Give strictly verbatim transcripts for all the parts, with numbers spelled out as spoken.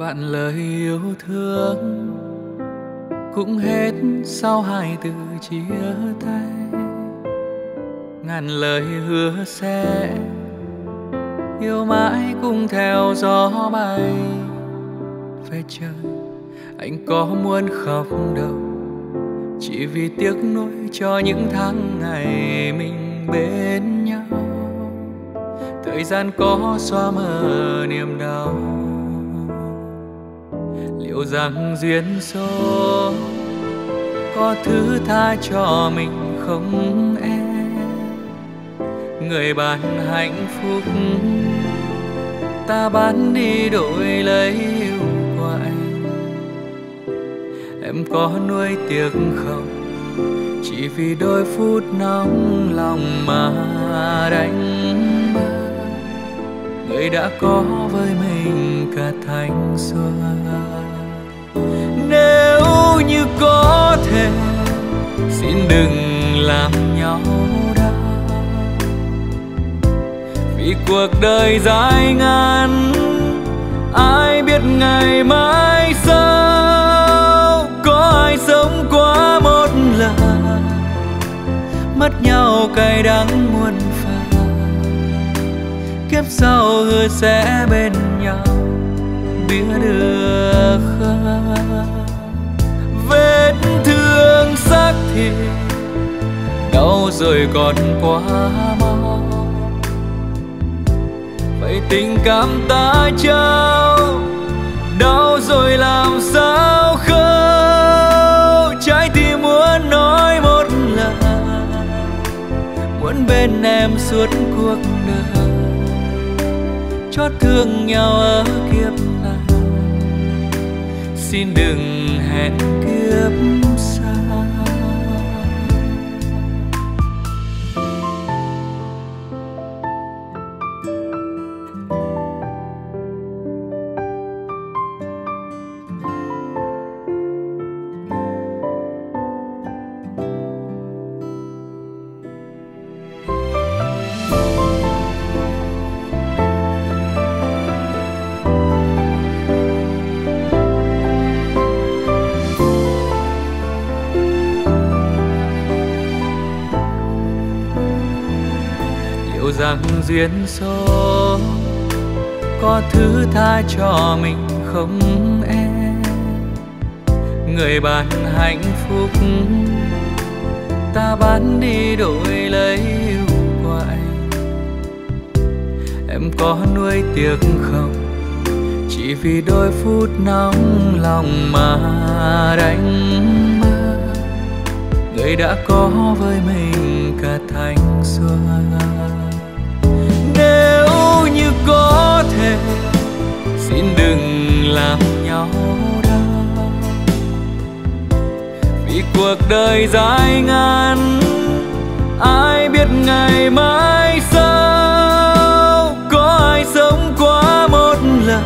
vạn lời yêu thương cũng hết sau hai từ chia tay. Ngàn lời hứa sẽ yêu mãi cùng theo gió bay. Về trời anh có muốn khóc đâu, chỉ vì tiếc nuối cho những tháng ngày mình bên nhau. Thời gian có xóa mờ niềm đau, liệu rằng duyên số có thứ tha cho mình không em? Người bạn hạnh phúc ta bán đi đổi lấy yêu của anh. Em có nuối tiếc không, chỉ vì đôi phút nóng lòng mà đánh. Người đã có với mình cả thanh xuân. Nếu như có thể, xin đừng làm nhau đau, vì cuộc đời dài ngàn, ai biết ngày mai sao. Có ai sống quá một lần, mất nhau cay đắng muôn phần. Kiếp sau hứa sẽ bên nhau, biết được không? Vết thương xác thịt đau rồi còn quá mau, vậy tình cảm ta trao đau rồi làm sao khâu. Trái tim muốn nói một lời, muốn bên em suốt cuộc đời, chót thương nhau ở kiếp này. Xin đừng hẹn kiếp xa. Duyên số có thứ tha cho mình không em? Người bạn hạnh phúc ta bán đi đổi lấy yêu của anh. Em có nuối tiếc không, chỉ vì đôi phút nóng lòng mà đánh mơ. Người đã có với mình cả thanh xuân. Nếu có thể, xin đừng làm nhau đau, vì cuộc đời dài ngàn, ai biết ngày mai sao. Có ai sống quá một lần,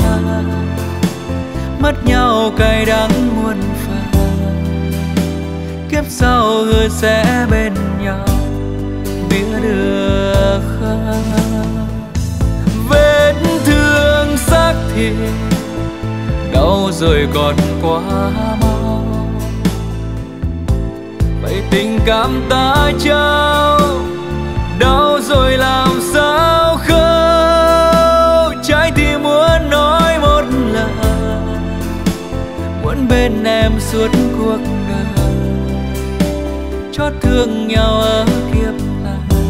mất nhau cay đắng muôn phần. Kiếp sau hứa sẽ bên nhau, biết được không? Vết thương xác thịt đau rồi còn quá mau, vậy tình cảm ta trao đau rồi làm sao khâu. Trái tim muốn nói một lời, muốn bên em suốt cuộc đời, chót thương nhau ở kiếp này.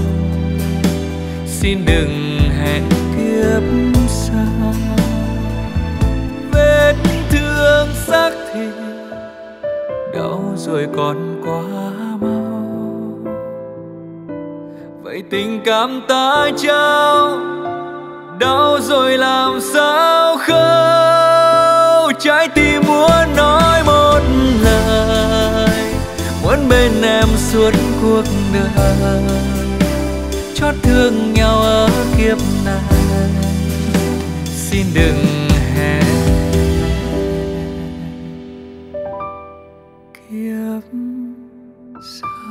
Xin đừng hẹn kiếp xa. Vết thương xác thịt đau rồi còn quá mau, vậy tình cảm ta trao đau rồi làm sao khâu. Trái tim muốn nói một lời, muốn bên em suốt cuộc đời, chót thương nhau ở kiếp này. Xin đừng hẹn kiếp sau.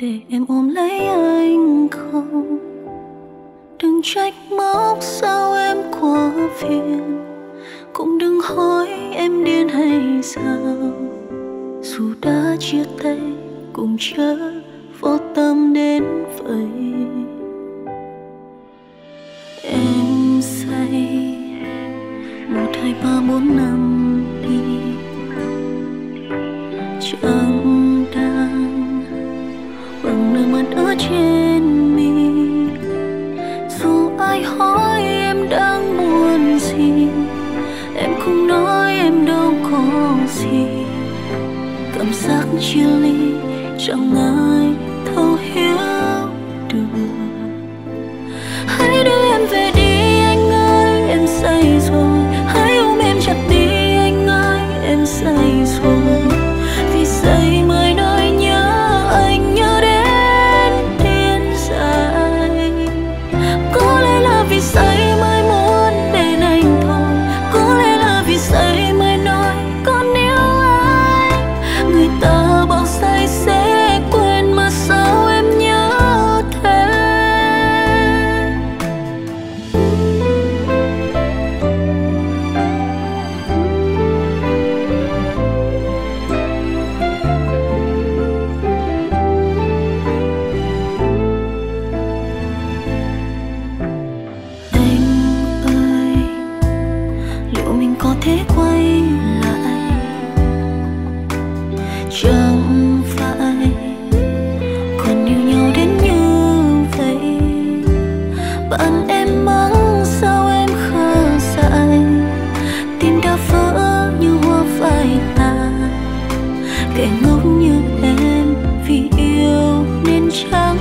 để em ôm lấy anh không? Đừng trách móc sao em quá phiền, cũng đừng hỏi em điên hay sao. Dù đã chia tay cũng chớ vô tâm đến vậy. Em say một hai ba bốn năm đi, chẳng đang bằng nước mắt ở trên mi. Dù ai hỏi em đang buồn gì, em cũng nói em đâu có gì. Cảm giác chia ly chẳng ai thấu hiểu được. Hãy đưa em về đi anh ơi, em say rồi. Hãy ôm em chặt đi anh ơi, em say rồi. Vì say mới nói nhớ anh, nhớ đến điên dại. Có lẽ là vì say mới muốn bên anh thôi. Có lẽ là vì say mới nói con yêu anh. Người ta bảo say sẽ quên mà sao em nhớ thế. Mình có thể quay lại, chẳng phải còn yêu nhau đến như vậy. Bạn em mắng sao em khờ dại, tim đã vỡ như hoa phai tàn. Kẻ ngốc như em vì yêu nên trắng.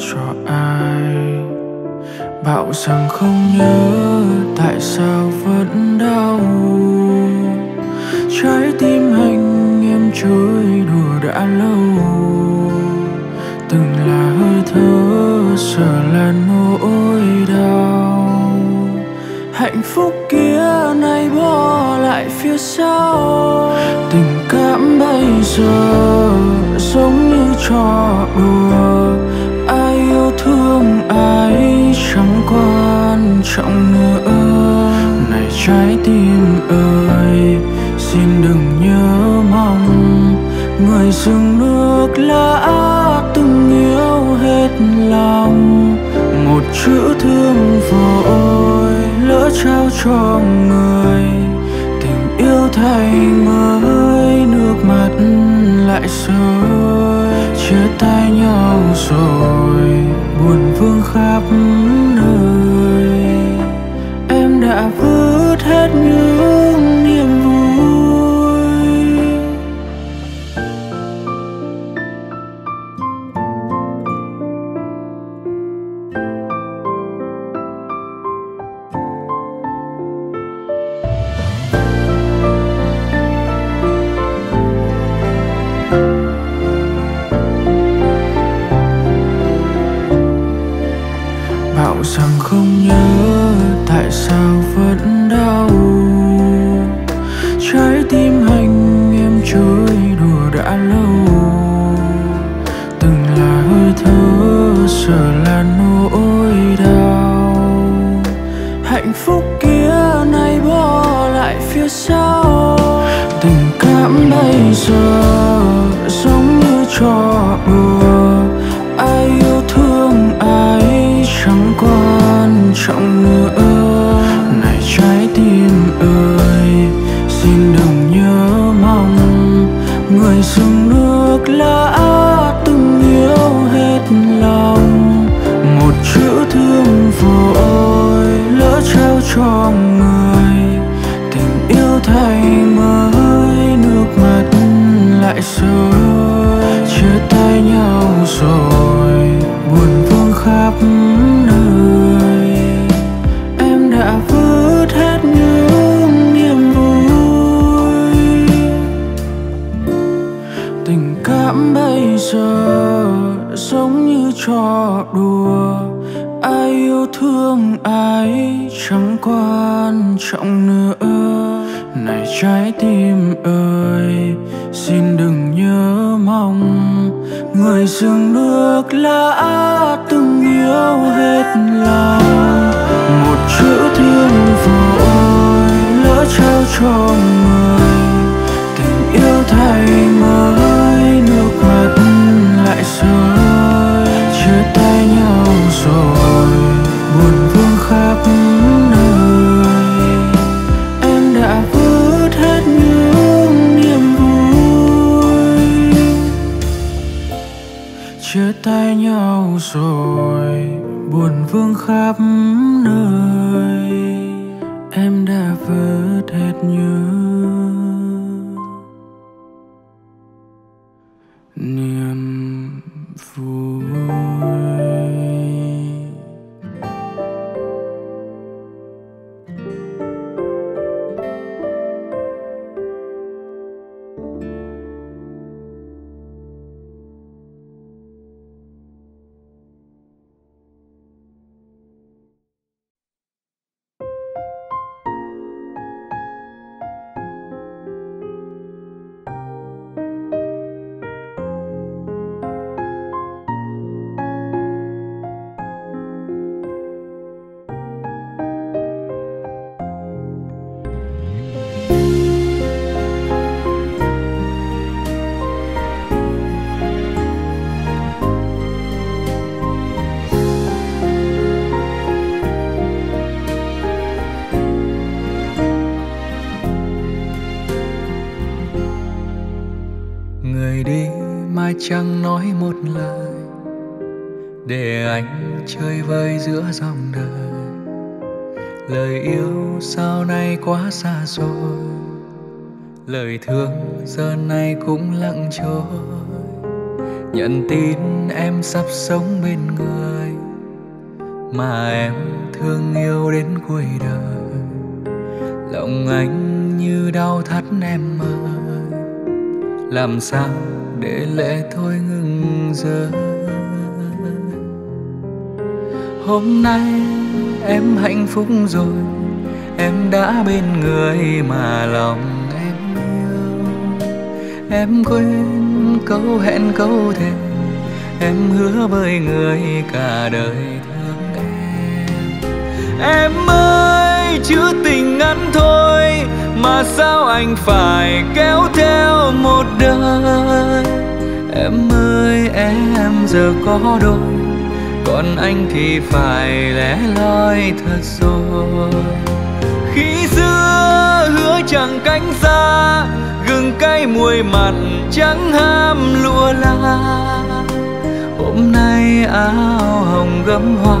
cho ai. Bảo rằng không nhớ, tại sao vẫn đau. Trái tim anh em chơi đùa đã lâu. Từng là hơi thở, giờ là nỗi đau. Hạnh phúc kia nay bỏ lại phía sau. Tình cảm bây giờ giống như trò đùa. Ai yêu thương ai chẳng quan trọng nữa. Này trái tim ơi, xin đừng nhớ mong người dừng nước lã từng yêu hết lòng. Một chữ thương vội lỡ trao cho người. Tình yêu thay mới nước mắt lại rơi. Chia tay nhau rồi buồn vương khắp nơi. Em đã vứt hết những niềm vui. Bảo rằng không nhớ, tại sao vẫn đau. Trái tim anh em chơi đùa đã lâu. Từng là hơi thở, giờ là nỗi đau. Hạnh phúc kia nay bỏ lại phía sau. Tình cảm bây giờ giống như trò đùa. Ai yêu thương ai chẳng quan trọng nữa. Trái tim ơi, xin đừng nhớ mong người dưng nước lã từng yêu hết lòng. Một chữ thương vội lỡ trao cho người. Tình yêu thay mới nước mắt lại rơi. Chia tay nhau rồi buồn vương khắp nơi. Em đã bây giờ giống như trò đùa. Ai yêu thương ai chẳng quan trọng nữa. Này trái tim ơi, xin đừng nhớ mong người dưng nước lã từng yêu hết lòng. Một chữ thương vội lỡ trao cho người. Tình yêu thay mới nước mắt lại rơi. Chia tay nhau rồi buồn vương khắp nơi. Em đã vứt hết những niềm vui. Chia tay nhau rồi buồn vương khắp nơi. Em đã vứt hết những niềm vui. Chẳng nói một lời để anh chơi vơi giữa dòng đời. Lời yêu sao nay quá xa rồi, lời thương giờ này cũng lặng trôi. nhận tin em sắp sống bên người mà em thương yêu đến cuối đời. Lòng anh như đau thắt em ơi, làm sao để lệ thôi ngừng rơi. Hôm nay em hạnh phúc rồi, em đã bên người mà lòng em quên câu hẹn câu thề, em hứa với người cả đời thương em. Em ơi, chữ tình ngắn thôi mà sao anh phải kéo theo một đời. Em ơi, em giờ có đôi, còn anh thì phải lẻ loi thật rồi. Khi xưa hứa chẳng cánh xa, gừng cay mùi mặn trắng ham lụa la. Hôm nay áo hồng gấm hoa,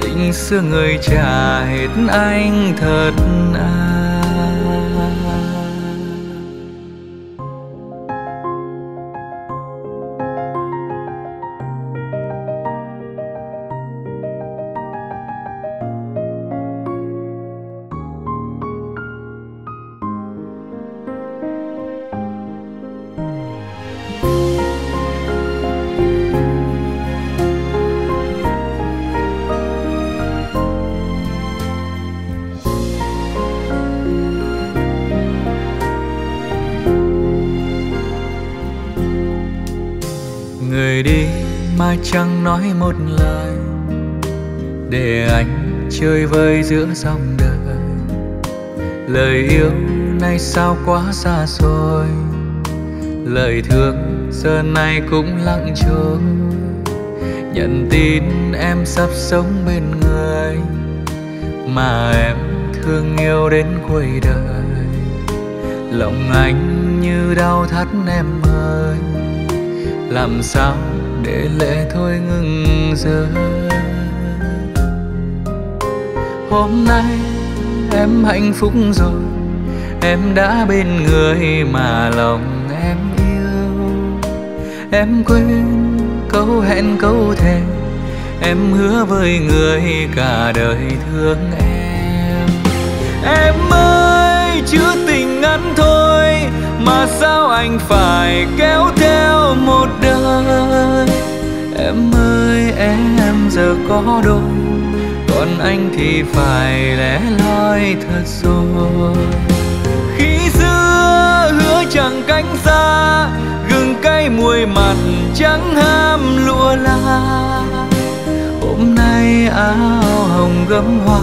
tình xưa người trả hết anh thật à. Chẳng nói một lời để anh chơi vơi giữa dòng đời. Lời yêu nay sao quá xa xôi, lời thương giờ này cũng lặng trôi. Nhận tin em sắp sống bên người mà em thương yêu đến cuối đời. Lòng anh như đau thắt em ơi, làm sao để lệ thôi ngừng rơi. Hôm nay em hạnh phúc rồi, em đã bên người mà lòng em yêu. Em quên câu hẹn câu thề, em hứa với người cả đời thương em. Em ơi, chữ tình ngắn thôi mà sao anh phải kéo theo một đời. Em ơi, em giờ có đôi, còn anh thì phải lẻ loi thật rồi. Khi xưa hứa chẳng cánh xa, gừng cay mùi mặn trắng ham lụa la. Hôm nay áo hồng gấm hoa,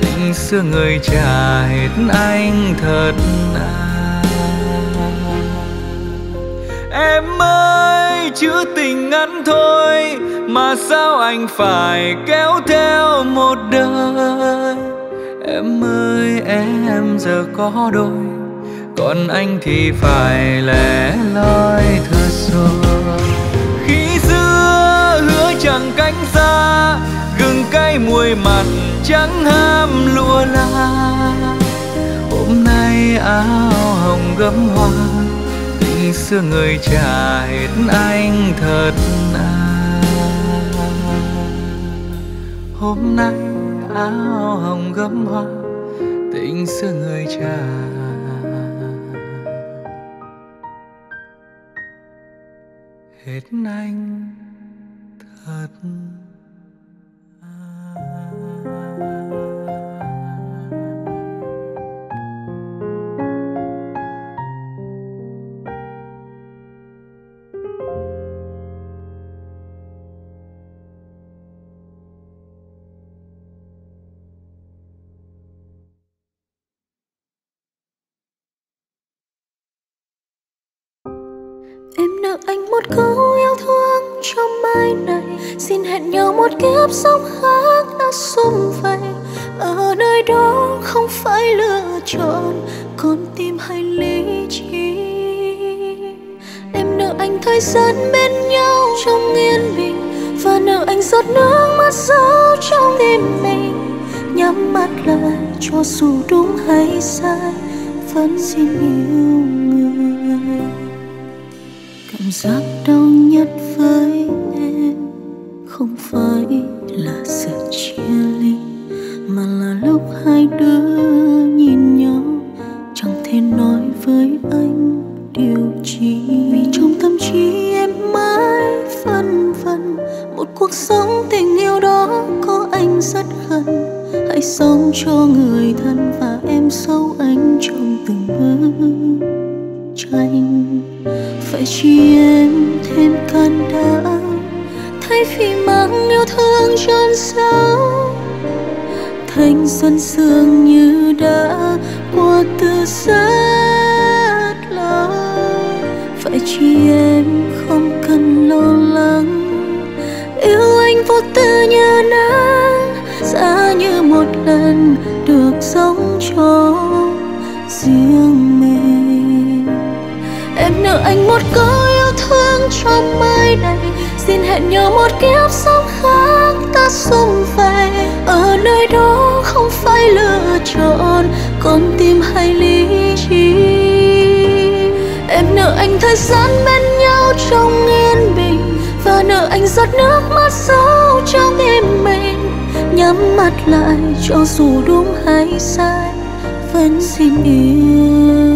tình xưa người trả hết anh thật à. Em ơi, chữ tình ngắn thôi mà sao anh phải kéo theo một đời. Em ơi, em giờ có đôi, còn anh thì phải lẻ loi thật rồi. Khi xưa hứa chẳng cánh xa, gừng cay mùi mặn trắng ham lụa la. Hôm nay áo hồng gấm hoa, xưa người trả hết anh thật à. Hôm nay áo hồng gấm hoa, tình xưa người trả hết anh thật à. Anh một câu yêu thương trong mai này, xin hẹn nhau một kiếp sống khác đã xung vầy. Ở nơi đó không phải lựa chọn con tim hay lý trí. Em nợ anh thời gian bên nhau trong yên bình, và nợ anh giọt nước mắt giấu trong tim mình. Nhắm mắt lại cho dù đúng hay sai, vẫn xin yêu người. giác đau nhất với em không phải là sự chia ly, mà là lúc hai đứa nhìn nhau chẳng thể nói với anh điều chi. Vì trong tâm trí em mãi phân vân, một cuộc sống tình yêu đó có anh rất gần. Hãy sống cho người thân và em giấu anh trong từng bức tranh. Phải chi em thêm can đảm, thay vì mang yêu thương trôn giấu, thanh xuân sương như đã qua từ rất lâu. Phải chi em không cần lo lắng, yêu anh vô tư như nắng, giá như một lần được sống cho riêng mình. Em nợ anh một câu yêu thương trong mai này, xin hẹn nhau một kiếp sống khác ta xung vầy. Ở nơi đó không phải lựa chọn con tim hay lý trí. Em nợ anh thời gian bên nhau trong yên bình, và nợ anh giọt nước mắt sâu trong tim mình. Nhắm mắt lại cho dù đúng hay sai, vẫn xin yêu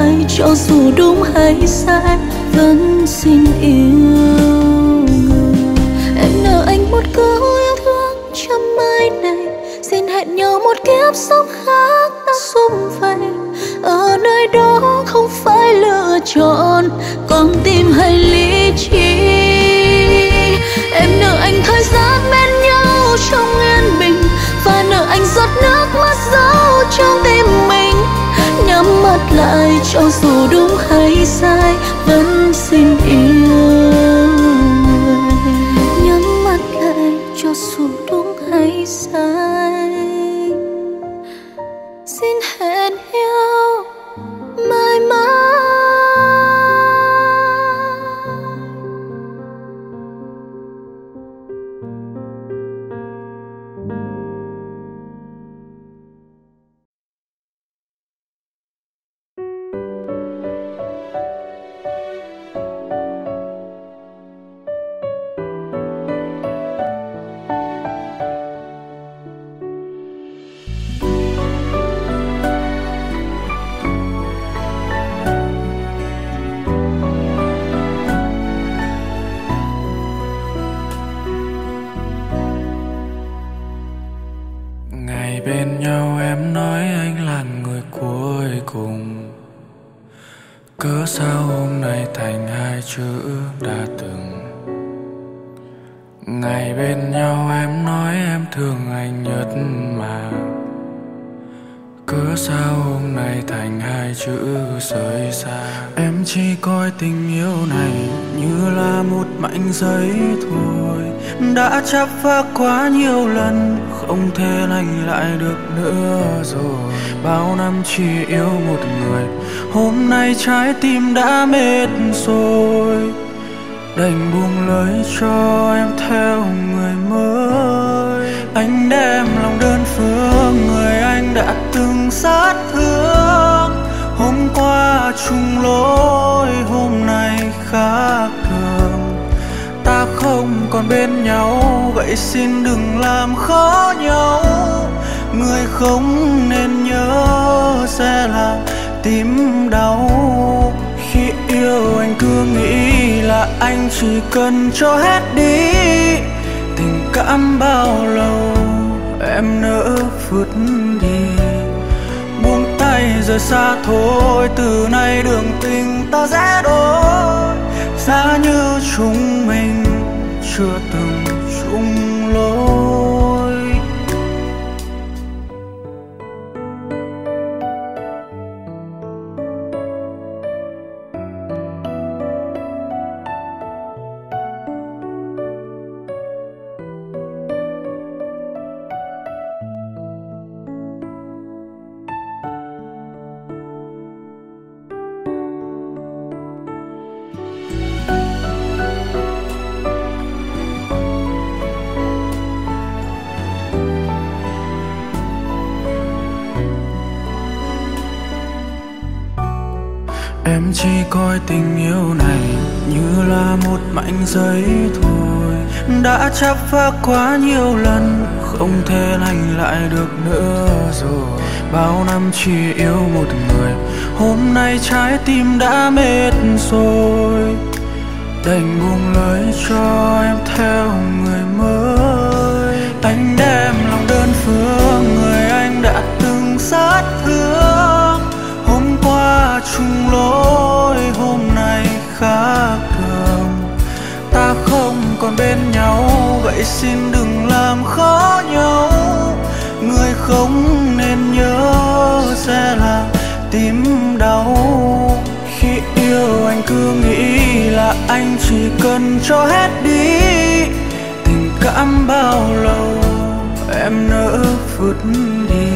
lại, cho dù đúng hay sai vẫn xin yêu người. Em nợ anh một câu yêu thương trong mai này, xin hẹn nhau một kiếp sống khác ta xung vầy. Ở nơi đó không phải lựa chọn con tim hay lý trí. Em nợ anh thời gian bên nhau trong yên bình, và nợ anh giọt nước mắt giấu trong tim mình. Nhắm mắt lại cho dù đúng hay sai vẫn xin yêu. Nhắm mắt lại cho dù đúng hay sai, xin hẹn yêu mãi mãi. Ngày bên nhau em nói em thương anh nhất mà, cớ sao hôm nay thành hai chữ rời xa. Em chỉ coi tình yêu này như là một mảnh giấy thôi, đã chắp phá quá nhiều lần, không thể lành lại được nữa rồi. Bao năm chỉ yêu một người, hôm nay trái tim đã mệt rồi, đành buông lời cho em theo người mới. Anh đem lòng đơn phương, người anh đã từng sát thương. Hôm qua chung lối, hôm nay khác thường. Ta không còn bên nhau, vậy xin đừng làm khó nhau. Người không nên nhớ sẽ làm tim đau. Khi yêu anh cứ nghĩ là anh chỉ cần cho hết đi, tình cảm bao lâu em nỡ phút đi. Buông tay rời xa thôi, từ nay đường tình ta sẽ đổi. Giá như chúng mình chưa từng chung lối. Em chỉ coi tình yêu này như là một mảnh giấy thôi, đã chắp phá quá nhiều lần, không thể lành lại được nữa rồi. Bao năm chỉ yêu một người, hôm nay trái tim đã mệt rồi, đành buông lời cho em theo người mới. Anh đem lòng đơn phương, người anh đã từng sát thương. Hôm qua chung lối, hôm nay khác thường. Ta không còn bên nhau, vậy xin đừng làm khó nhau. Người không nên nhớ sẽ là tim đau. Khi yêu anh cứ nghĩ là anh chỉ cần cho hết đi, tình cảm bao lâu em nỡ phút đi.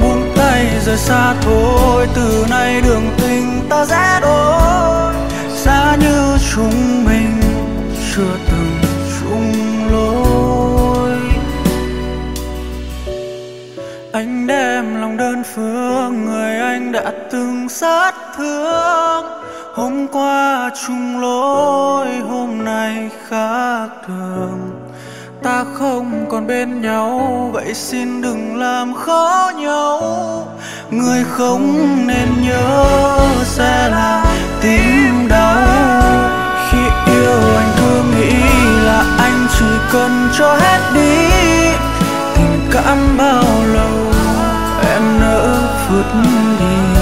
Buông tay rời xa thôi, từ nay đường tình ta sẽ đổi. Giá như chúng mình chưa từng chung lối. Anh đem lòng đơn phương, người anh đã từng sát thương. Hôm qua chung lối, hôm nay khác thường. Ta không còn bên nhau, vậy xin đừng làm khó nhau. Người không nên nhớ sẽ là tim đau. Khi yêu anh cứ nghĩ là anh chỉ cần cho hết đi, tình cảm bao lâu em nỡ phút đi.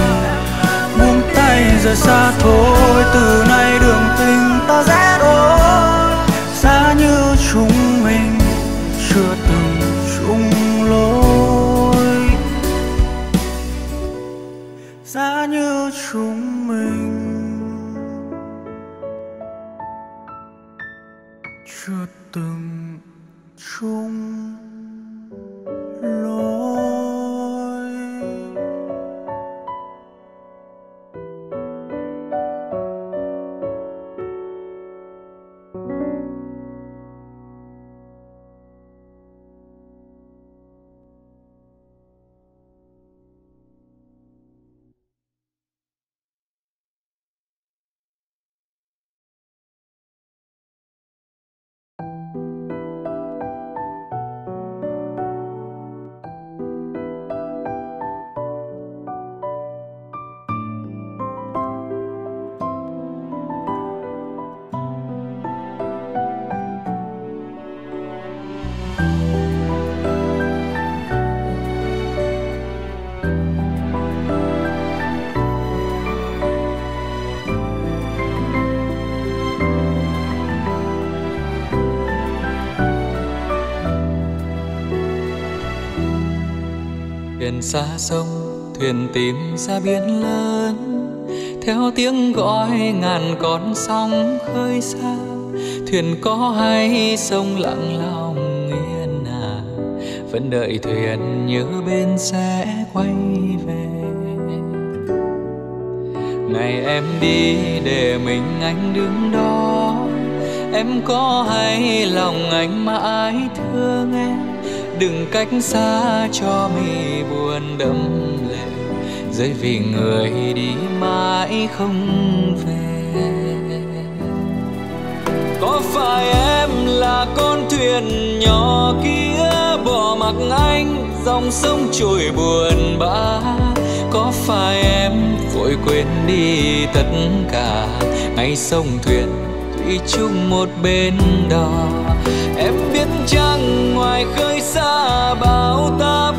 Buông tay rời xa thôi, từ nay đường tình ta sẽ đổi. Giá như chúng mình chưa từng chung lối. Giá như chúng mình chưa từng chung lối. xa sông, thuyền tìm ra biển lớn, theo tiếng gọi ngàn con sóng khơi xa. Thuyền có hay sông lặng lòng yên à, vẫn đợi thuyền nhớ bên sẽ quay về. Ngày em đi để mình anh đứng đó, em có hay lòng anh mãi thương em. Đừng cách xa cho mi buồn đẫm lệ, rơi vì người đi mãi không về. Có phải em là con thuyền nhỏ kia bỏ mặc anh dòng sông trôi buồn bã? Có phải em vội quên đi tất cả, ngay sông thuyền thủy chung một bên đò? Em biết chăng ngoài khơi xa bão táp,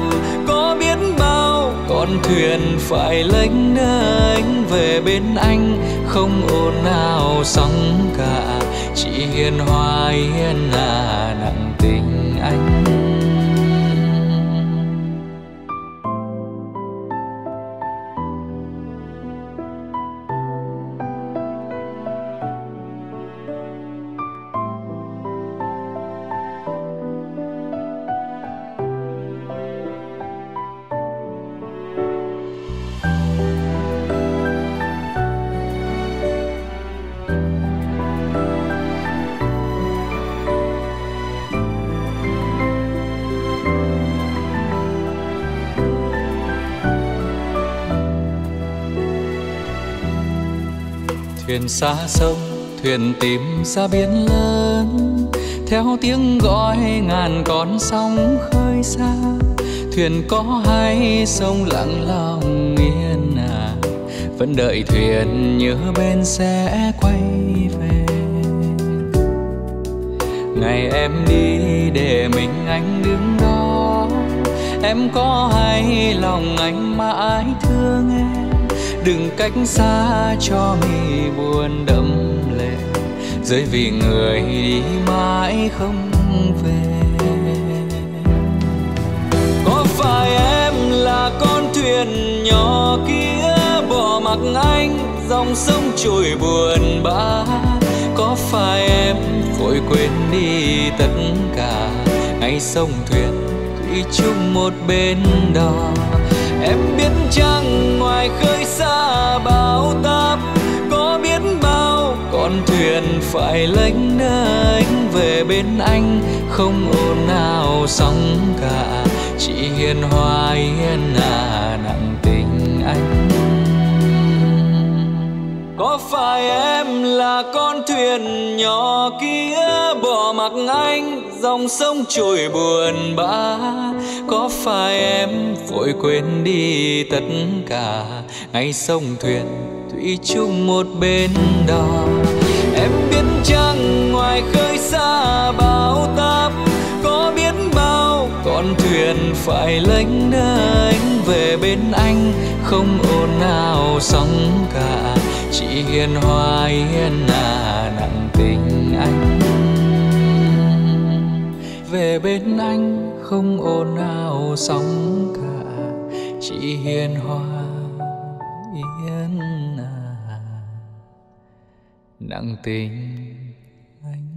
có biết bao con thuyền phải lênh đênh về bên anh. Không ồn ào sóng cả, chỉ hiền hòa hiền hà nặng tình anh. Thuyền xa sông, thuyền tìm ra biển lớn, theo tiếng gọi ngàn con sóng khơi xa. Thuyền có hay sông lặng lòng yên à, vẫn đợi thuyền nhớ bên sẽ quay về. Ngày em đi để mình anh đứng đó, em có hay lòng anh mãi thương em. Đừng cách xa cho mi buồn đẫm lệ, rơi vì người đi mãi không về. Có phải em là con thuyền nhỏ kia bỏ mặc anh dòng sông trôi buồn bã? Có phải em vội quên đi tất cả, ngay sông thuyền thủy chung một bên đò? Em biết chăng ngoài khơi xa bão táp, có biết bao con thuyền phải lênh đênh về bên anh. Không ồn ào sóng cả, chỉ hiền hòa hiền hà nặng tình anh. Có phải em là con thuyền nhỏ kia bỏ mặc anh dòng sông trôi buồn bã? Có phải em vội quên đi tất cả, ngay sông thuyền thủy chung một bên đò? Em biết chăng ngoài khơi xa bão táp, có biết bao con thuyền phải lênh đênh về bên anh. Không ồn ào sóng cả, chỉ hiền hòa hiền hà nặng tình anh. Về bên anh không ồn ào sóng cả, chỉ hiền hòa hiền hà nặng tình anh.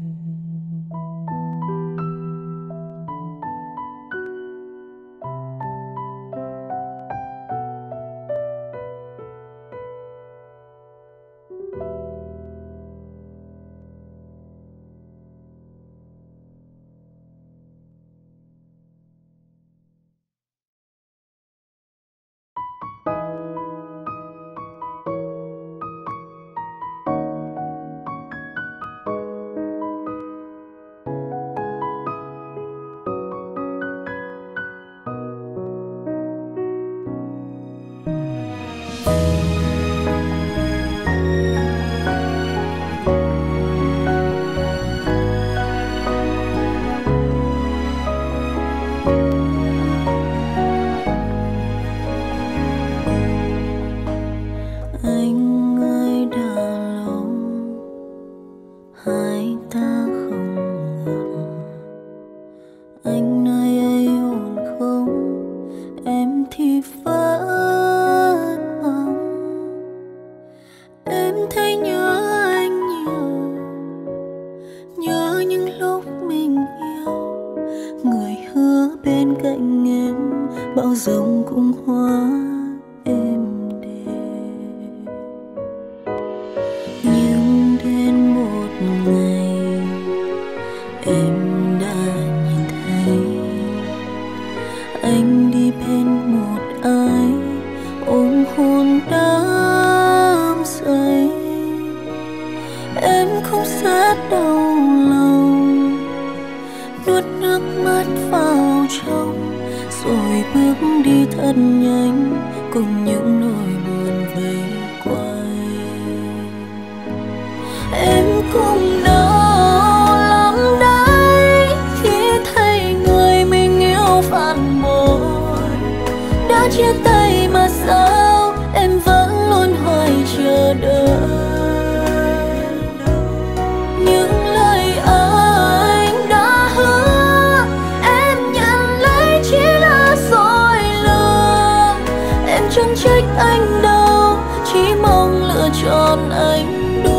đã dậy, em không sẽ đau lòng, nuốt nước mắt vào trong rồi bước đi thật nhanh cùng những nỗi buồn vây quay. Em cũng đau lắm đấy khi thấy người mình yêu phản bội, đã chia tay mà sao em vẫn luôn hoài chờ đợi. Chẳng trách anh đâu, chỉ mong lựa chọn anh đúng.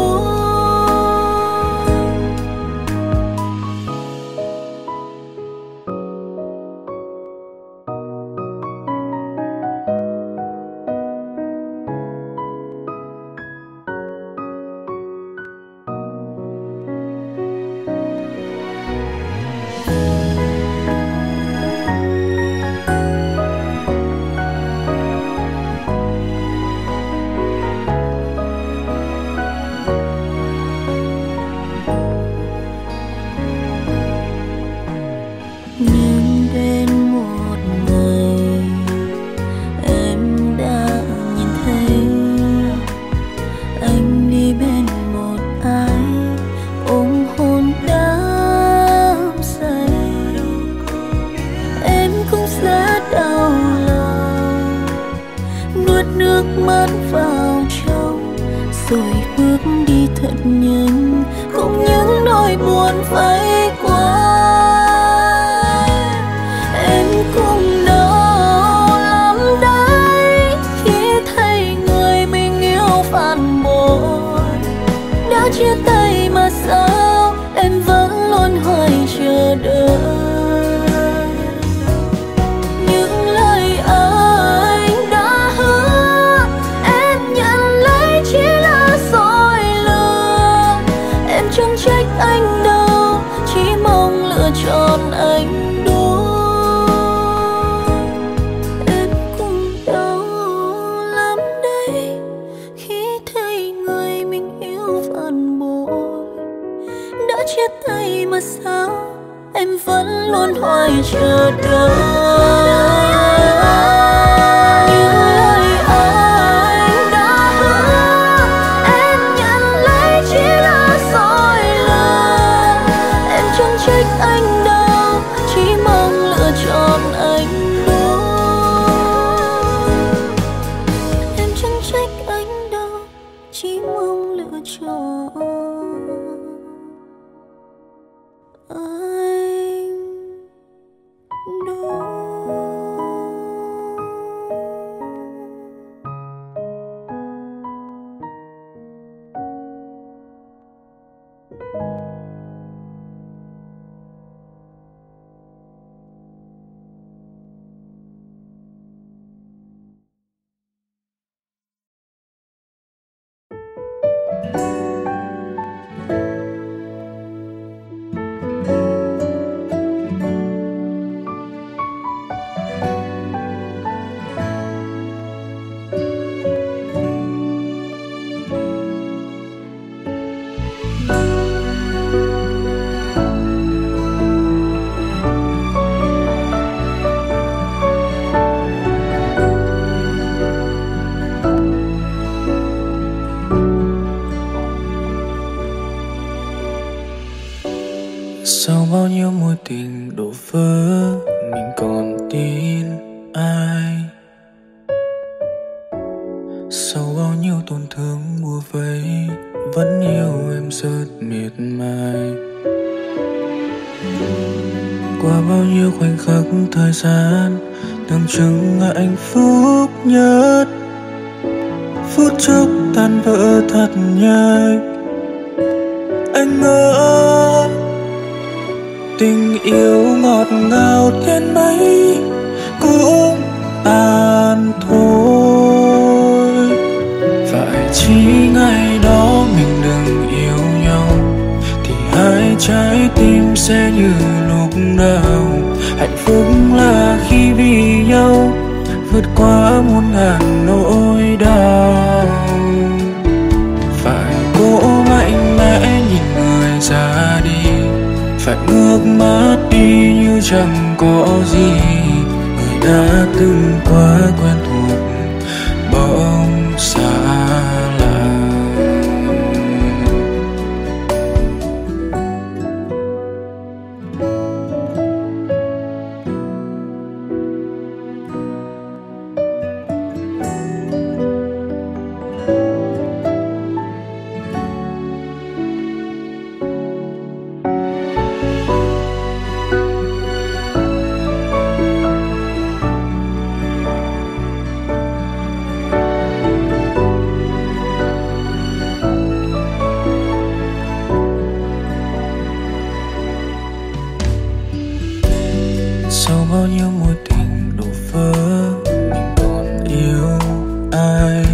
Vượt qua muôn ngàn nỗi đau. Phải cố mạnh mẽ nhìn người ra đi, phải ngước mắt đi như chẳng có gì. Người đã từng quá quen thuộc bỗng xa lạ. Sau bao nhiêu mối tình đổ vỡ, mình còn yêu ai?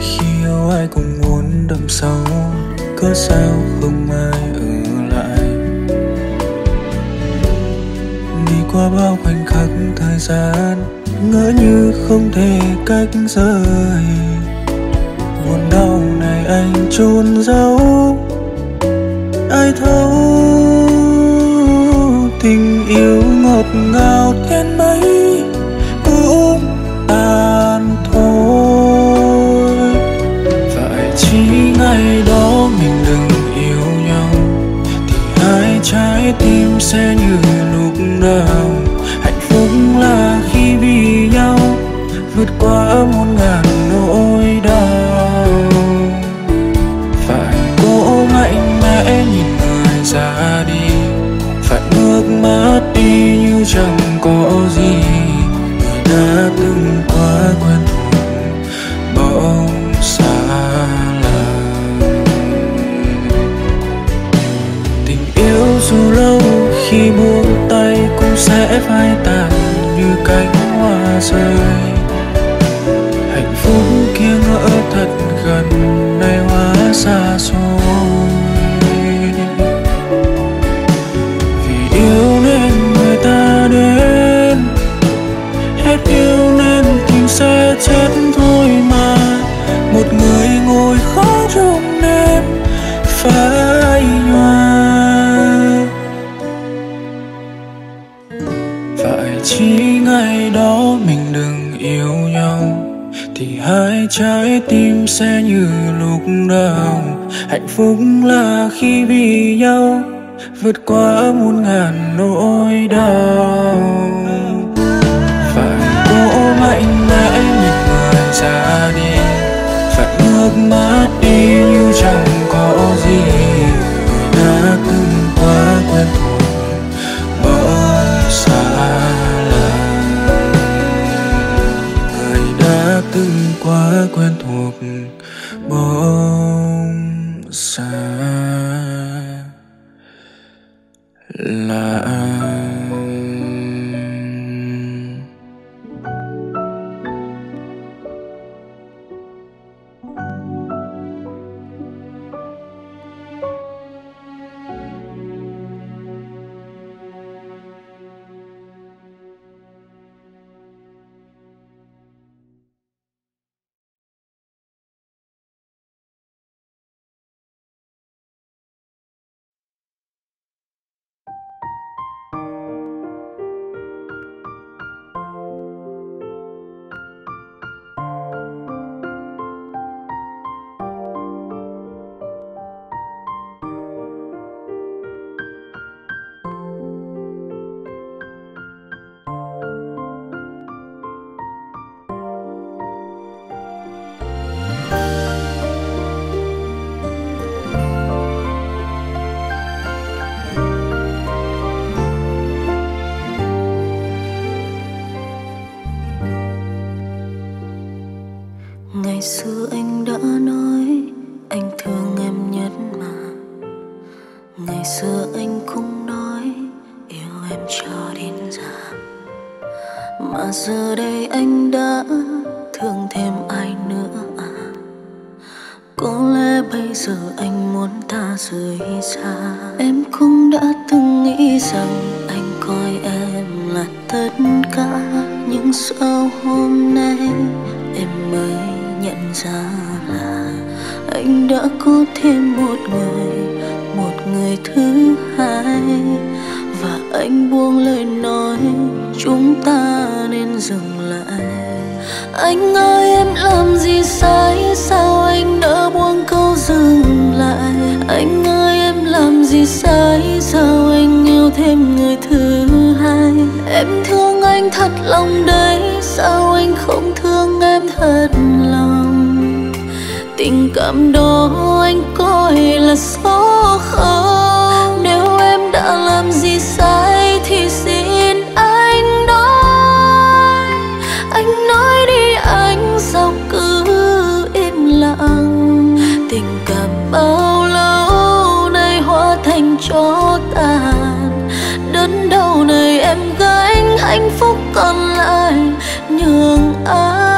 Khi yêu ai cũng muốn đâm sâu, cớ sao không ai ở lại? Đi qua bao khoảnh khắc thời gian, ngỡ như không thể cách rời. Buồn đau này anh chôn giấu, ai thấu? Tình yêu ngọt ngào đến mấy cũng tàn thôi. Phải chỉ ngày đó mình đừng yêu nhau thì hai trái tim sẽ như lúc nào. Hạnh phúc là khi vì nhau vượt qua muôn ngàn nỗi đau. Phải cố mạnh mẽ nhìn người ra đi, phải ngước mắt đi như chẳng có gì. Người đã từng quá quen thuộc bỗng xa lạ. Tình yêu dù lâu khi buông tay cũng sẽ phai tàn như cánh hoa rơi. Hạnh phúc kia ngỡ thật gần, nay hóa xa xôi. Sẽ chết thôi mà, một người ngồi khóc trong đêm phải nhòa. Phải chỉ ngày đó mình đừng yêu nhau thì hai trái tim sẽ như lúc nào. Hạnh phúc là khi vì nhau vượt qua muôn ngàn nỗi đau. Ra đi, phải ngước mắt đi như chẳng có gì. Người đã từng quá quen thuộc bỗng xa lạ. Người đã từng quá quen thuộc bỗng xa lạ. sao hôm nay em mới nhận ra là anh đã có thêm một người, một người thứ hai. Và anh buông lời nói chúng ta nên dừng lại. Anh ơi em làm gì sai, sao anh đã buông câu dừng lại. Anh ơi em làm gì sai, sao anh yêu thêm người thứ hai. Em thương anh thật lòng đấy, sao anh không thương em thật lòng. Tình cảm đó anh coi là số không. Nếu em đã làm gì sai thì xin anh nói. Anh nói đi anh, sao cứ im lặng. Tình cảm bao lâu nay hóa thành tro tàn. Đớn đau này em gánh, hạnh phúc còn lại nhường ai.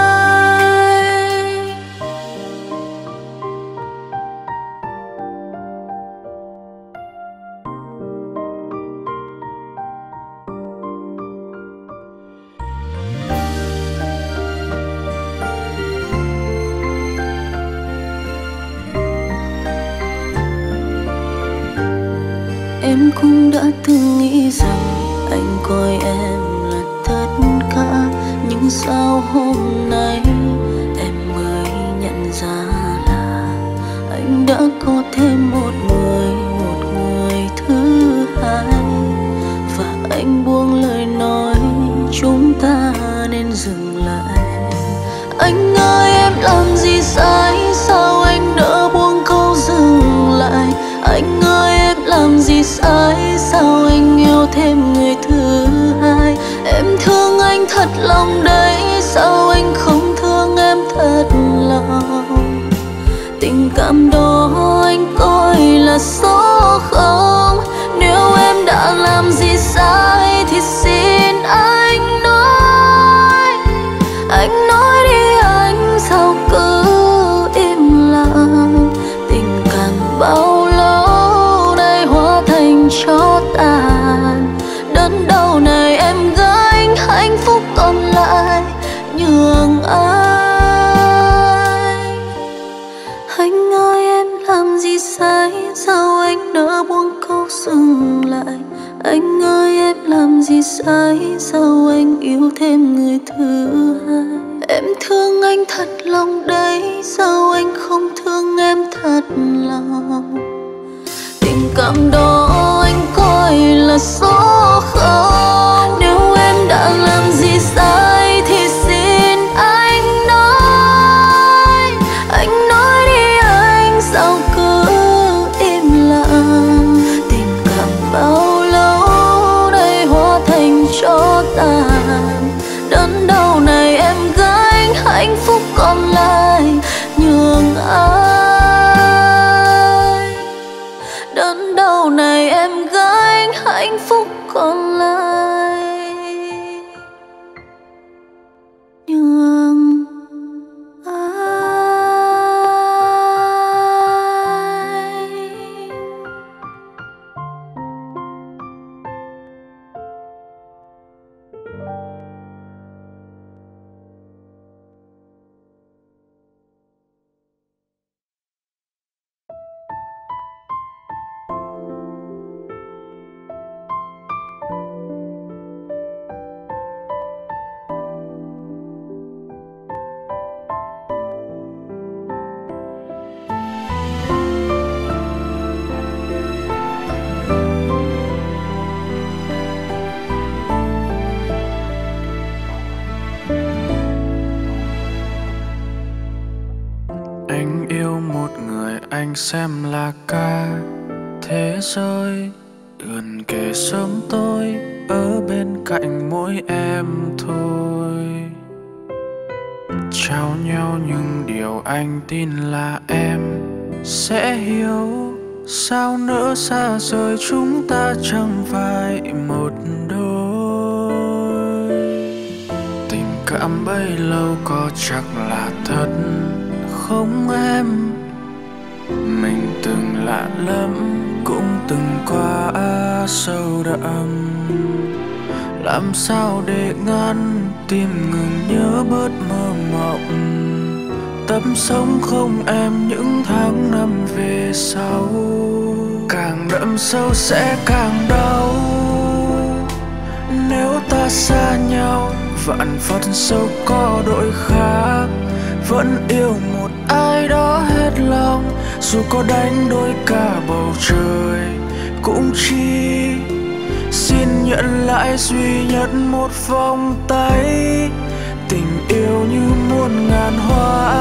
Em cũng đã từng nghĩ rằng anh coi em là tất cả. Nhưng sao hôm nay em mới nhận ra là anh đã có thêm một người, một người thứ hai. Và anh buông lời nói chúng ta nên dừng lại. Anh ơi em làm gì sai, sao anh đỡ buông câu dừng lại. Anh ơi em làm gì sai, sao anh yêu thêm người thứ hai. Em thương anh thật lòng đấy, sao anh không thương em thật lòng. Tình cảm đó anh coi là số không. Nếu em đã làm gì sai thì xin anh nói. Anh nói đi anh, sao cứ im lặng. Tình cảm bao cho tàn. Đớn đau này em gánh, hạnh phúc còn lại nhường ai. Anh ơi em làm gì sai, sao anh đã buông câu dừng lại. Anh ơi em làm gì sai, sao anh yêu thêm người thứ hai. Em thương anh thật lòng đấy, sao anh không thương em thật lòng. Tình cảm đó anh coi là số không. Nếu em đã làm gì sai thì xin anh nói. Anh nói đi anh, sao cứ im lặng. Tình cảm bao lâu nay hóa thành tro tàn. Đớn đau này em gánh, hạnh phúc còn lại nhường ai. Này em gái hạnh phúc còn lại nhường ai. Anh xem là cả thế giới, gần kề sớm tôi ở bên cạnh mỗi em thôi. Trao nhau những điều anh tin là em sẽ hiểu. Sao nỡ xa rời chúng ta chẳng phải một đôi. Tình cảm bấy lâu có chắc là thật không em? Mình từng lạ lắm, cũng từng quá sâu đậm. Làm sao để ngăn tim ngừng nhớ bớt mơ mộng. Tấm sống không em những tháng năm về sau, càng đậm sâu sẽ càng đau. Nếu ta xa nhau, vạn phật sâu có đổi khác. Vẫn yêu một ai đó hết lòng, dù có đánh đôi cả bầu trời cũng chi. Xin nhận lại duy nhất một vòng tay. Tình yêu như muôn ngàn hoa,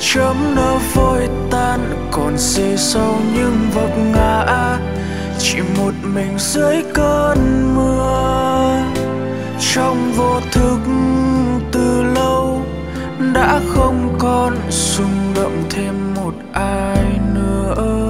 chấm nở vội tan, còn gì sau những vấp ngã. Chỉ một mình dưới cơn mưa, trong vô thức từ lâu đã không còn rung động thêm một ai nữa.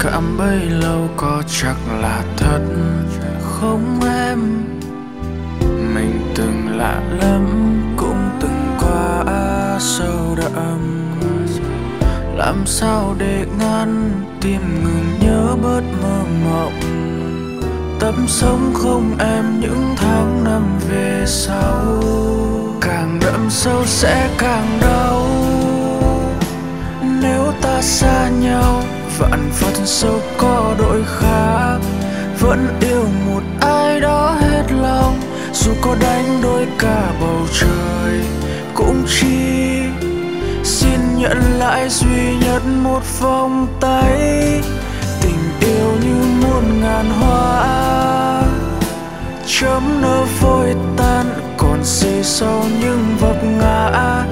Cảm bấy lâu có chắc là thật không em? Mình từng lạ lắm, cũng từng quá sâu đậm. Làm sao để ngăn tim ngừng nhớ bớt mơ mộng. Tấm sống không em những tháng năm về sau, càng đậm sâu sẽ càng đau. Nếu ta xa nhau, vạn phật sâu có đổi khác. Vẫn yêu một ai đó hết lòng, dù có đánh đôi cả bầu trời cũng chi. Xin nhận lại duy nhất một vòng tay. Tình yêu như muôn ngàn hoa, chấm nở vội tan, còn gì sau những vấp ngã.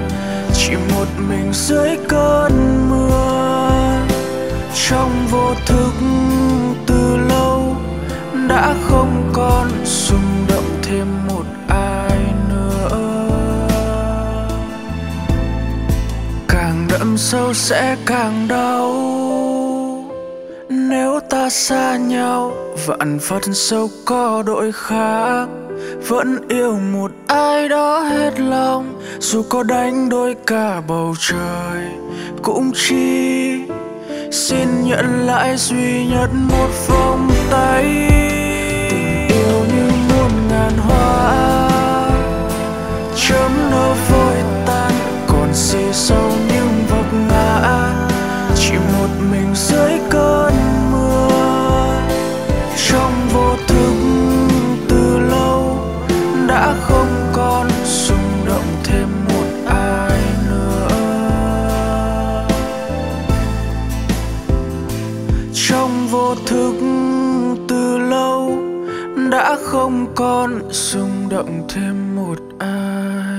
Chỉ một mình dưới cơn mưa, trong vô thức từ lâu đã không còn rung động thêm một ai nữa. Càng đậm sâu sẽ càng đau. Nếu ta xa nhau, vạn phật sâu có đổi khác. Vẫn yêu một ai đó hết lòng, dù có đánh đôi cả bầu trời cũng chi. Xin nhận lại duy nhất một vòng tay. Tình yêu như muôn ngàn hoa, chấm nở vội tan, còn gì sau những vấp ngã. Chỉ một mình dưới cơn mưa, trong vô thức từ lâu đã không còn rung động thêm một ai. Trong vô thức từ lâu đã không còn rung động thêm một ai.